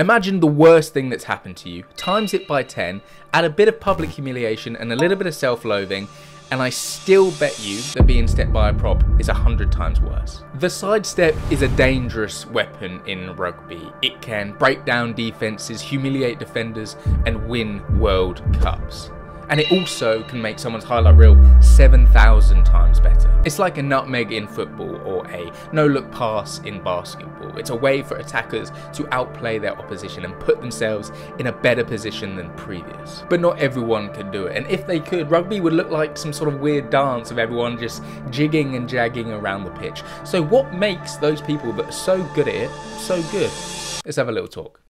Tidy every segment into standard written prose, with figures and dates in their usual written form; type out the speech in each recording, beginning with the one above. Imagine the worst thing that's happened to you, times it by 10, add a bit of public humiliation and a little bit of self-loathing, and I still bet you that being stepped by a prop is 100 times worse. The sidestep is a dangerous weapon in rugby. It can break down defences, humiliate defenders, and win World Cups. And it also can make someone's highlight reel 7,000 times better. It's like a nutmeg in football or a no-look pass in basketball. It's a way for attackers to outplay their opposition and put themselves in a better position than previous. But not everyone could do it, and if they could, rugby would look like some sort of weird dance of everyone just jigging and jagging around the pitch. So what makes those people that are so good at it so good? Let's have a little talk.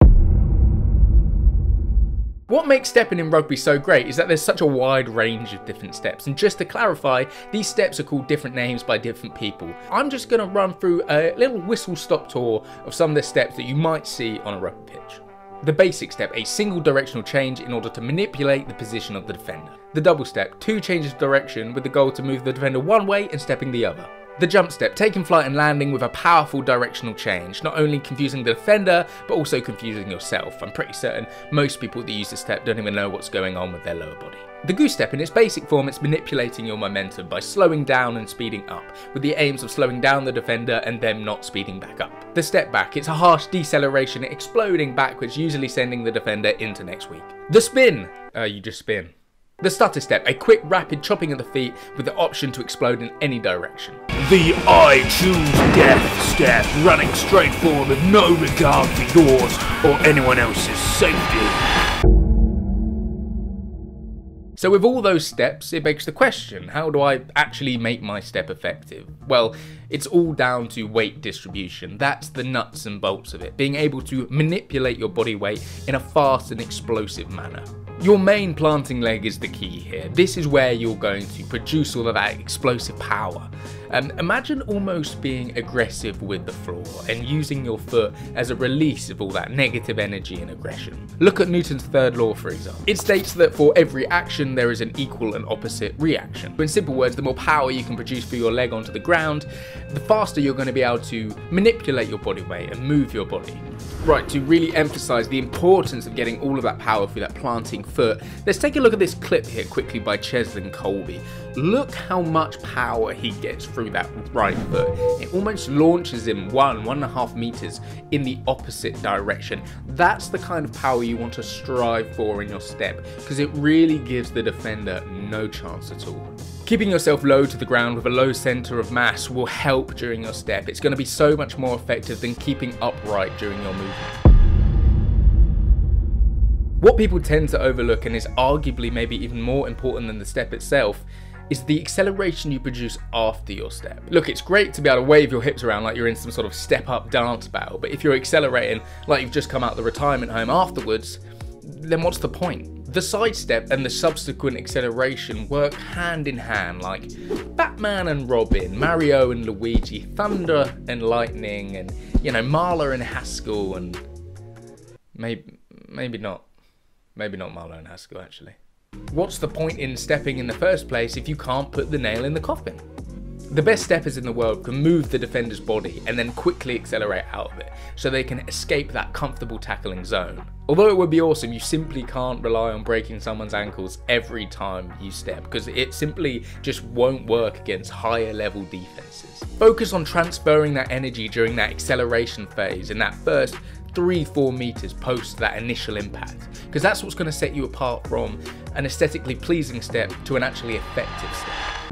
What makes stepping in rugby so great is that there's such a wide range of different steps, and just to clarify, these steps are called different names by different people. I'm just going to run through a little whistle-stop tour of some of the steps that you might see on a rugby pitch. The basic step, a single directional change in order to manipulate the position of the defender. The double step, two changes of direction with the goal to move the defender one way and stepping the other. The jump step, taking flight and landing with a powerful directional change, not only confusing the defender, but also confusing yourself. I'm pretty certain most people that use this step don't even know what's going on with their lower body. The goose step, in its basic form, it's manipulating your momentum by slowing down and speeding up, with the aims of slowing down the defender and them not speeding back up. The step back, it's a harsh deceleration, exploding backwards, usually sending the defender into next week. The spin, you just spin. The stutter step, a quick, rapid chopping of the feet with the option to explode in any direction. The I choose death step, running straight forward with no regard for yours or anyone else's safety. So with all those steps, it begs the question, how do I actually make my step effective? Well, it's all down to weight distribution. That's the nuts and bolts of it, being able to manipulate your body weight in a fast and explosive manner. Your main planting leg is the key here. This is where you're going to produce all of that explosive power. Imagine almost being aggressive with the floor and using your foot as a release of all that negative energy and aggression. Look at Newton's third law, for example. It states that for every action there is an equal and opposite reaction. In simple words, the more power you can produce through your leg onto the ground, the faster you're going to be able to manipulate your body weight and move your body. Right, to really emphasize the importance of getting all of that power through that planting foot, let's take a look at this clip here quickly by Cheslin Kolbe. Look how much power he gets through that right foot. It almost launches him 1.5 meters in the opposite direction. That's the kind of power you want to strive for in your step, because it really gives the defender no chance at all. Keeping yourself low to the ground with a low center of mass will help during your step. It's going to be so much more effective than keeping upright during your movement. What people tend to overlook, and is arguably maybe even more important than the step itself, is the acceleration you produce after your step. Look, it's great to be able to wave your hips around like you're in some sort of step-up dance battle, but if you're accelerating like you've just come out of the retirement home afterwards, then what's the point? The sidestep and the subsequent acceleration work hand in hand, like Batman and Robin, Mario and Luigi, Thunder and Lightning, and, you know, Marla and Haskell, and maybe not. Maybe not Marlo and Haskell, actually. What's the point in stepping in the first place if you can't put the nail in the coffin? The best steppers in the world can move the defender's body and then quickly accelerate out of it, so they can escape that comfortable tackling zone. Although it would be awesome, you simply can't rely on breaking someone's ankles every time you step, because it simply just won't work against higher level defenses. Focus on transferring that energy during that acceleration phase, in that first 3-4 meters post that initial impact, because that's what's going to set you apart from an aesthetically pleasing step to an actually effective step.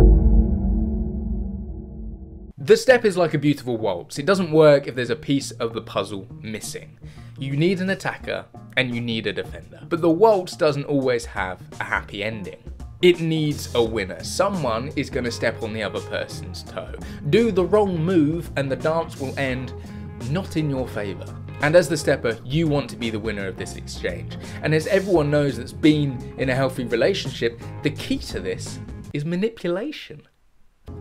The step is like a beautiful waltz. It doesn't work if there's a piece of the puzzle missing. You need an attacker and you need a defender, but the waltz doesn't always have a happy ending. It needs a winner. Someone is going to step on the other person's toe, do the wrong move, and the dance will end not in your favor. And as the stepper, you want to be the winner of this exchange. And as everyone knows that's been in a healthy relationship, the key to this is manipulation.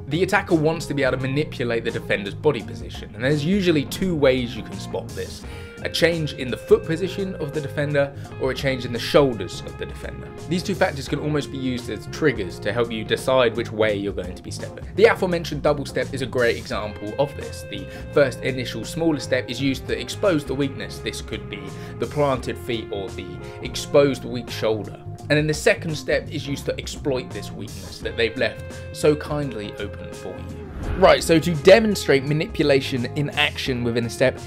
The attacker wants to be able to manipulate the defender's body position, and there's usually two ways you can spot this. a change in the foot position of the defender, or a change in the shoulders of the defender. These two factors can almost be used as triggers to help you decide which way you're going to be stepping. The aforementioned double step is a great example of this. The first initial smaller step is used to expose the weakness. This could be the planted feet or the exposed weak shoulder. And then the second step is used to exploit this weakness that they've left so kindly open for you. Right, so to demonstrate manipulation in action within a step,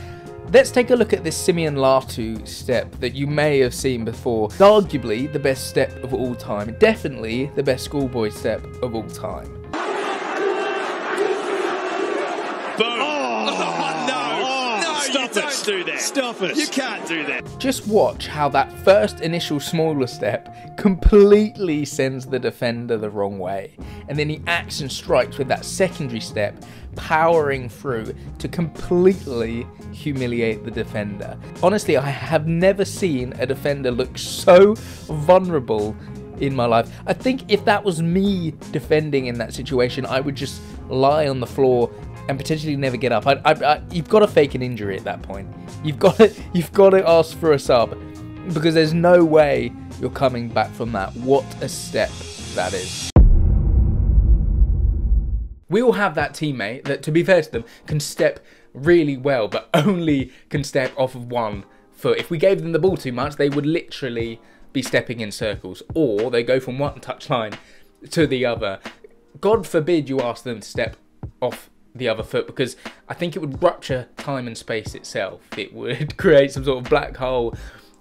let's take a look at this Simeon Latu step that you may have seen before. It's arguably the best step of all time, definitely the best schoolboy step of all time. Boom! Oh, no! No, stop you don't do that! Stop it! You can't do that! Just watch how that first initial smaller step completely sends the defender the wrong way, and then he acts and strikes with that secondary step, powering through to completely humiliate the defender. Honestly, I have never seen a defender look so vulnerable in my life. I think if that was me defending in that situation, I would just lie on the floor and potentially never get up. You've got to fake an injury at that point. You've got to ask for a sub, because there's no way you're coming back from that. What a step that is. We all have that teammate that, to be fair to them, can step really well, but only can step off of one foot. If we gave them the ball too much, they would literally be stepping in circles, or they go from one touchline to the other. God forbid you ask them to step off the other foot, because I think it would rupture time and space itself. It would create some sort of black hole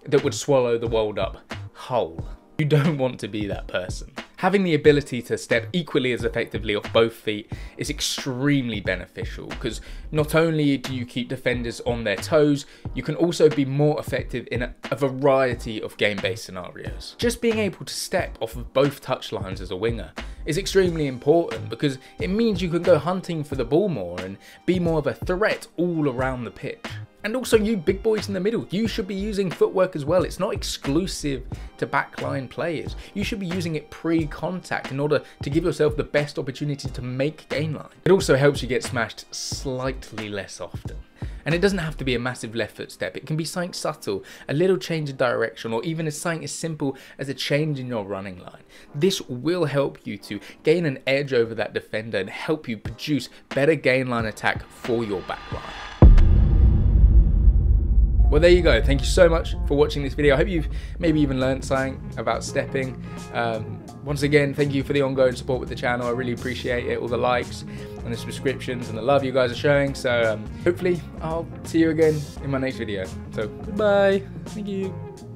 that would swallow the world up whole. You don't want to be that person. Having the ability to step equally as effectively off both feet is extremely beneficial, because not only do you keep defenders on their toes, you can also be more effective in a variety of game-based scenarios. Just being able to step off of both touchlines as a winger is extremely important, because it means you can go hunting for the ball more and be more of a threat all around the pitch. And also, you big boys in the middle, you should be using footwork as well. It's not exclusive to backline players. You should be using it pre-contact in order to give yourself the best opportunity to make gain line. It also helps you get smashed slightly less often. And it doesn't have to be a massive left foot step. It can be something subtle, a little change of direction, or even something as simple as a change in your running line. This will help you to gain an edge over that defender and help you produce better gain line attack for your backline. Well, there you go. Thank you so much for watching this video. I hope you've maybe even learned something about stepping. Once again, thank you for the ongoing support with the channel. I really appreciate it, all the likes and the subscriptions and the love you guys are showing. So hopefully I'll see you again in my next video. So goodbye. Thank you.